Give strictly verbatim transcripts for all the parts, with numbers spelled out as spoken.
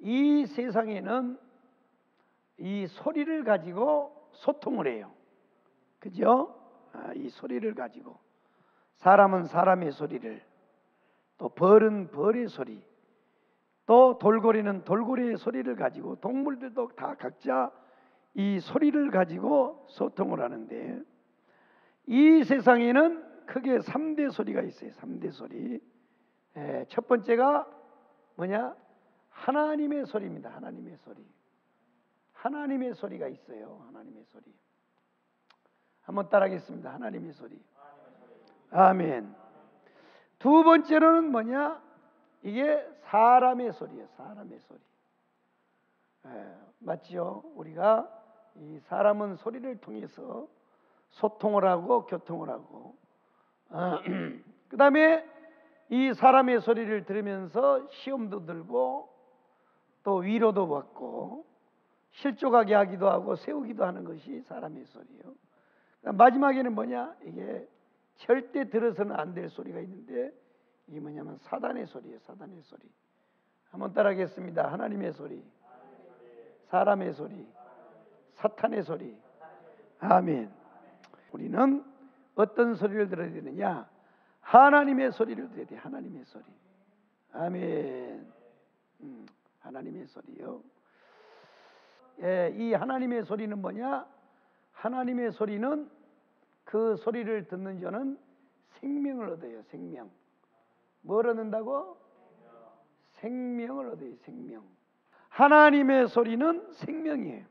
이 세상에는 이 소리를 가지고 소통을 해요. 그죠? 아, 이 소리를 가지고 사람은 사람의 소리를, 또 벌은 벌의 소리, 또 돌고래는 돌고래의 소리를 가지고, 동물들도 다 각자 이 소리를 가지고 소통을 하는데, 이 세상에는 크게 삼대 소리가 있어요. 삼대 소리. 예, 첫 번째가 뭐냐? 하나님의 소리입니다. 하나님의 소리. 하나님의 소리가 있어요. 하나님의 소리. 한번 따라하겠습니다. 하나님의 소리. 아멘. 두 번째로는 뭐냐? 이게 사람의 소리예요. 사람의 소리. 예, 맞죠? 우리가 이 사람은 소리를 통해서 소통을 하고 교통을 하고, 아, 그 다음에 이 사람의 소리를 들으면서 시험도 들고 또 위로도 받고 실족하게 하기도 하고 세우기도 하는 것이 사람의 소리예요. 마지막에는 뭐냐? 이게 절대 들어서는 안 될 소리가 있는데, 이게 뭐냐면 사단의 소리예요. 사단의 소리. 한번 따라하겠습니다. 하나님의 소리, 사람의 소리, 사탄의 소리. 아멘. 우리는 어떤 소리를 들어야 되느냐? 하나님의 소리를 들어야 돼. 하나님의 소리. 아멘. 음, 하나님의 소리요. 예, 이 하나님의 소리는 뭐냐? 하나님의 소리는, 그 소리를 듣는 자는 생명을 얻어요. 생명. 뭘 얻는다고? 생명을 얻어요. 생명. 하나님의 소리는 생명이에요.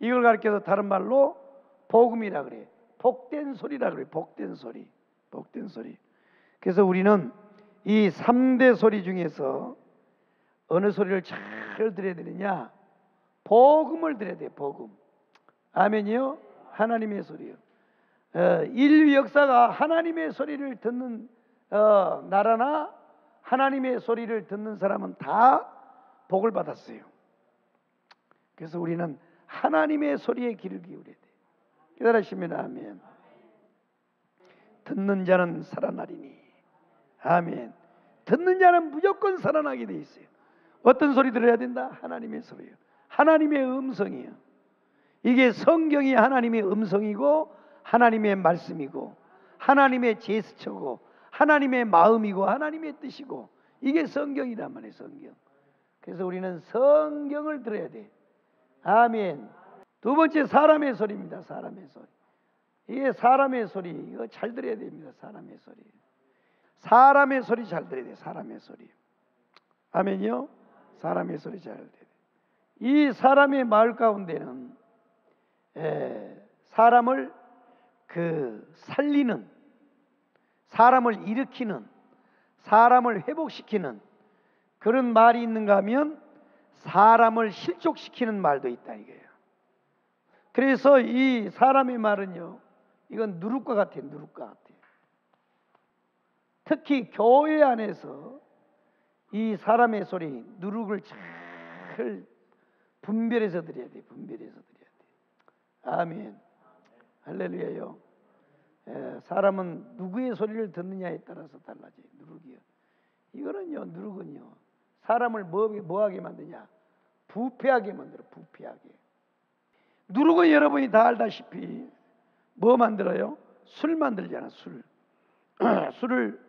이걸 가르쳐서 다른 말로 복음이라 그래. 복된 소리라 그래. 복된 소리. 복된 소리. 그래서 우리는 이 삼대 소리 중에서 어느 소리를 잘 들어야 되느냐? 복음을 들어야 돼. 복음. 아멘이요? 하나님의 소리요. 어, 인류 역사가 하나님의 소리를 듣는 어, 나라나 하나님의 소리를 듣는 사람은 다 복을 받았어요. 그래서 우리는 하나님의 소리에 귀를 기울여야 돼요. 깨달으시면 아멘. 듣는 자는 살아나리니. 아멘. 듣는 자는 무조건 살아나게 돼 있어요. 어떤 소리 들어야 된다? 하나님의 소리예요. 하나님의 음성이에요. 이게 성경이 하나님의 음성이고, 하나님의 말씀이고, 하나님의 제스처고, 하나님의 마음이고, 하나님의 뜻이고, 이게 성경이란 말이에요. 성경. 그래서 우리는 성경을 들어야 돼. 아멘. 두 번째, 사람의 소리입니다. 사람의 소리. 이게 사람의 소리. 이거 잘 들어야 됩니다. 사람의 소리. 사람의 소리 잘 들어야 돼. 사람의 소리. 아멘요? 사람의 소리 잘 들어야 돼. 이 사람의 마을 가운데는 에, 사람을 그 살리는, 사람을 일으키는, 사람을 회복시키는 그런 말이 있는가 하면 사람을 실족시키는 말도 있다 이거예요. 그래서 이 사람의 말은요, 이건 누룩과 같아요. 누룩과 같아요. 특히 교회 안에서 이 사람의 소리, 누룩을 잘 분별해서 드려야 돼요. 분별해서 드려야 돼요. 아멘. 할렐루야요. 에, 사람은 누구의 소리를 듣느냐에 따라서 달라져요. 누룩이요. 이거는요, 누룩은요, 사람을 뭐, 뭐하게 만드냐? 부패하게 만들어. 부패하게. 누룩은 여러분이 다 알다시피 뭐 만들어요? 술 만들잖아. 술. 술을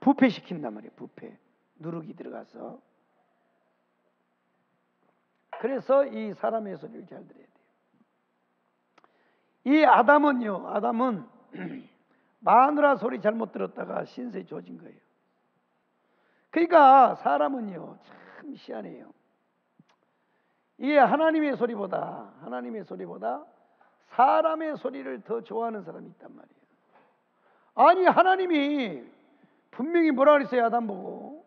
부패시킨단 말이에요. 부패. 누룩이 들어가서. 그래서 이 사람의 소리를 잘 들어야 돼요. 이 아담은요, 아담은 마누라 소리 잘못 들었다가 신세 조진 거예요. 그러니까 사람은요, 참 희한해요. 이 하나님의 소리보다, 하나님의 소리보다 사람의 소리를 더 좋아하는 사람이 있단 말이에요. 아니, 하나님이 분명히 뭐라 그랬어요? 아담 보고,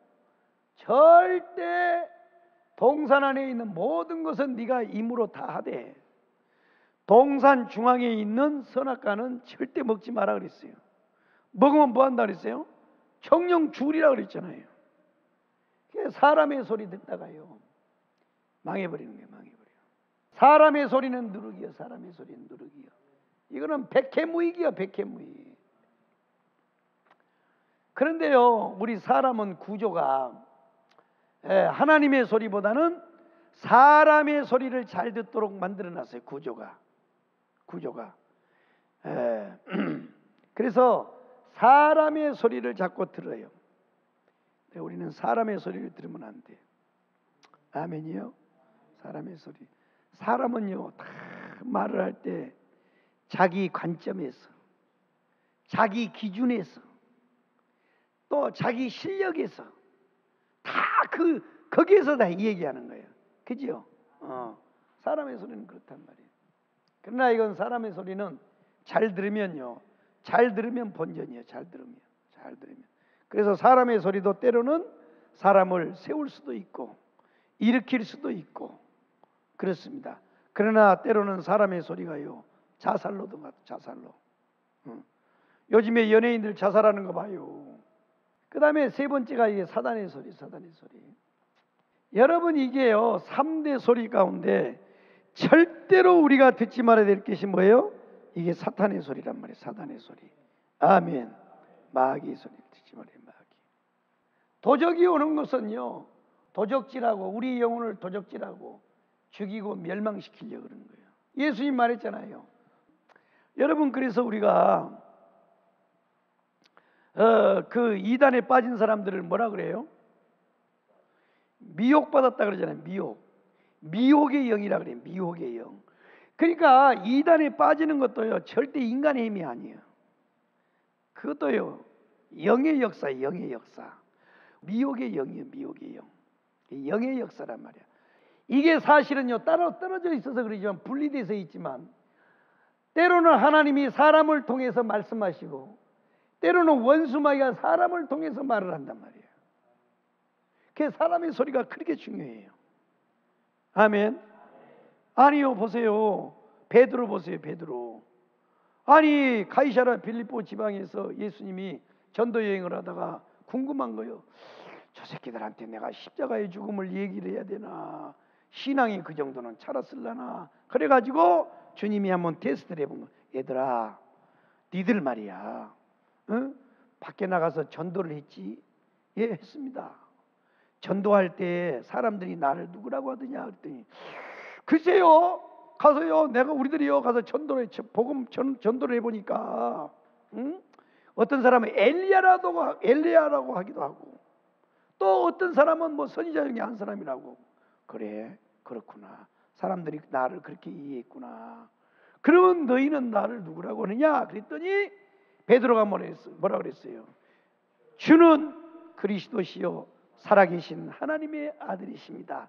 절대 동산 안에 있는 모든 것은 네가 임으로 다 하되 동산 중앙에 있는 선악과는 절대 먹지 마라 그랬어요. 먹으면 뭐 한다 그랬어요? 정령 죽으리라 그랬잖아요. 사람의 소리 듣다가요, 망해버리는 거예요. 망해버려요. 사람의 소리는 누룩이요. 사람의 소리는 누룩이요. 이거는 백해무익이요. 백해무익. 그런데요, 우리 사람은 구조가 하나님의 소리보다는 사람의 소리를 잘 듣도록 만들어놨어요. 구조가 구조가 에. 그래서 사람의 소리를 자꾸 들어요. 근데 우리는 사람의 소리를 들으면 안 돼. 아멘이요. 사람의 소리. 사람은요 다 말을 할 때 자기 관점에서, 자기 기준에서, 또 자기 실력에서 다 그 거기에서 다 이 얘기하는 거예요. 그죠? 어, 사람의 소리는 그렇단 말이에요. 그러나 이건 사람의 소리는 잘 들으면요, 잘 들으면 본전이에요. 잘 들으면, 잘 들으면. 그래서 사람의 소리도 때로는 사람을 세울 수도 있고 일으킬 수도 있고 그렇습니다. 그러나 때로는 사람의 소리가요 자살로도 가요. 자살로. 응. 요즘에 연예인들 자살하는 거 봐요. 그 다음에 세 번째가 이게 사단의 소리, 사단의 소리. 여러분 이게요 삼대 소리 가운데 절대로 우리가 듣지 말아야 될 것이 뭐예요? 이게 사탄의 소리란 말이에요. 사단의 소리. 아멘. 마귀의 소리를 듣지 말아요. 마귀. 도적이 오는 것은요 도적질하고 우리 영혼을 도적질하고 죽이고 멸망시키려고 그러는 거예요. 예수님 말했잖아요. 여러분 그래서 우리가 어, 그 이단에 빠진 사람들을 뭐라 그래요? 미혹받았다 그러잖아요. 미혹. 미혹의 영이라 그래요. 미혹의 영. 그러니까 이단에 빠지는 것도요 절대 인간의 힘이 아니에요. 그것도요 영의 역사, 영의 역사. 미혹의 영이에요. 미혹의 영. 영의 역사란 말이야. 이게 사실은요 따로 떨어져 있어서 그러지만 분리돼서 있지만 때로는 하나님이 사람을 통해서 말씀하시고 때로는 원수마귀가 사람을 통해서 말을 한단 말이에요. 그 사람의 소리가 그렇게 중요해요. 아멘. 아니요 보세요. 베드로 보세요. 베드로. 아니 가이사랴 빌립보 지방에서 예수님이 전도 여행을 하다가 궁금한 거예요. 저 새끼들한테 내가 십자가의 죽음을 얘기를 해야 되나, 신앙이 그 정도는 차렸을라나. 그래가지고 주님이 한번 테스트를 해본 거예요. 얘들아 니들 말이야, 응? 밖에 나가서 전도를 했지? 예 했습니다. 전도할 때 사람들이 나를 누구라고 하더냐 그랬더니 글쎄요 가서요 내가 우리들이요 가서 전도를 복음 전, 전도를 해보니까 응? 어떤 사람은 엘리야라도 엘리야라고 하기도 하고 또 어떤 사람은 뭐 선지자 중에 한 사람이라고. 그래 그렇구나. 사람들이 나를 그렇게 이해했구나. 그러면 너희는 나를 누구라고 하느냐 그랬더니 베드로가 뭐라 그랬어요? 주는 그리스도시요 살아계신 하나님의 아들이십니다.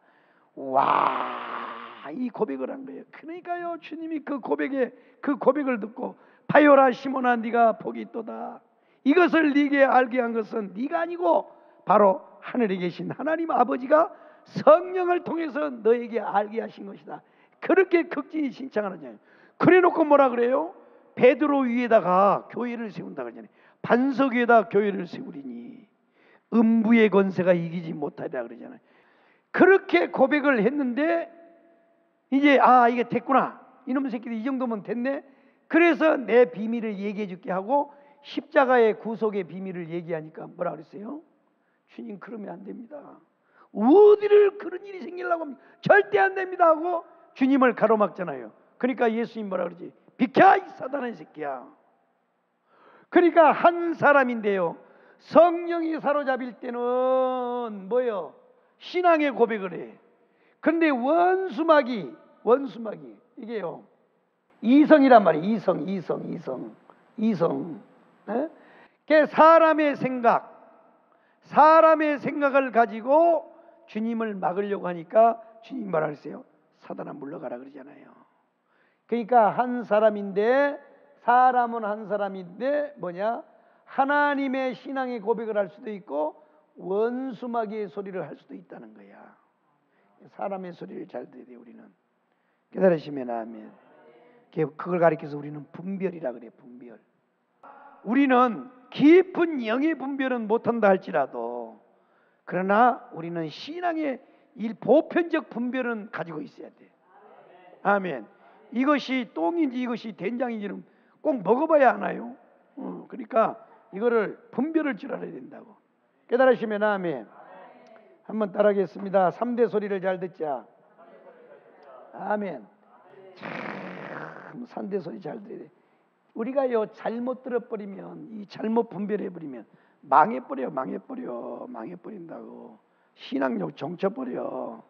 와, 이 고백을 한 거예요. 그러니까요 주님이 그 고백에 그 고백을 듣고 바요라 시몬아 네가 복이 있도다. 이것을 네게 알게 한 것은 네가 아니고 바로 하늘에 계신 하나님 아버지가 성령을 통해서 너에게 알게 하신 것이다. 그렇게 극진히 신청하느냐. 그래놓고 뭐라 그래요? 베드로 위에다가 교회를 세운다 그러잖아요. 반석 위에다 교회를 세우리니 음부의 권세가 이기지 못하리라 그러잖아요. 그렇게 고백을 했는데 이제 아 이게 됐구나. 이놈의 새끼들 이 정도면 됐네. 그래서 내 비밀을 얘기해 줄게 하고 십자가의 구속의 비밀을 얘기하니까 뭐라 그랬어요? 주님 그러면 안 됩니다. 어디를 그런 일이 생기려고 합니다. 절대 안 됩니다 하고 주님을 가로막잖아요. 그러니까 예수님 뭐라 그러지? 비켜 이 사단의 새끼야. 그러니까 한 사람인데요 성령이 사로잡힐 때는 뭐요? 신앙의 고백을 해. 그런데 원수마귀, 원수마귀 이게요 이성이란 말이에요. 이성, 이성, 이성, 이성. 에? 그게 사람의 생각, 사람의 생각을 가지고 주님을 막으려고 하니까 주님 뭐라 그랬어요? 사단아 물러가라 그러잖아요. 그러니까 한 사람인데 사람은 한 사람인데 뭐냐? 하나님의 신앙의 고백을 할 수도 있고 원수마귀의 소리를 할 수도 있다는 거야. 사람의 소리를 잘 들어야 돼요. 우리는 깨달으시면 아멘. 그걸 가리켜서 우리는 분별이라 그래요. 분별. 우리는 깊은 영의 분별은 못한다 할지라도 그러나 우리는 신앙의 일 보편적 분별은 가지고 있어야 돼. 아멘. 이것이 똥인지 이것이 된장인지는 꼭 먹어봐야 하나요? 어, 그러니까 이거를 분별을 줄 알아야 된다고. 깨달으시면 아멘. 한번 따라하겠습니다. 삼대 소리를 잘 듣자. 아멘. 참 산대 소리 잘 들어요. 우리가 요 잘못 들어버리면, 이 잘못 분별해버리면 망해버려, 망해버려, 망해버린다고. 신앙력 정쳐버려.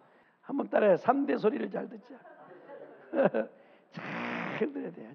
한번 따라해. 삼대 소리를 잘 듣자. 잘 들어야 돼.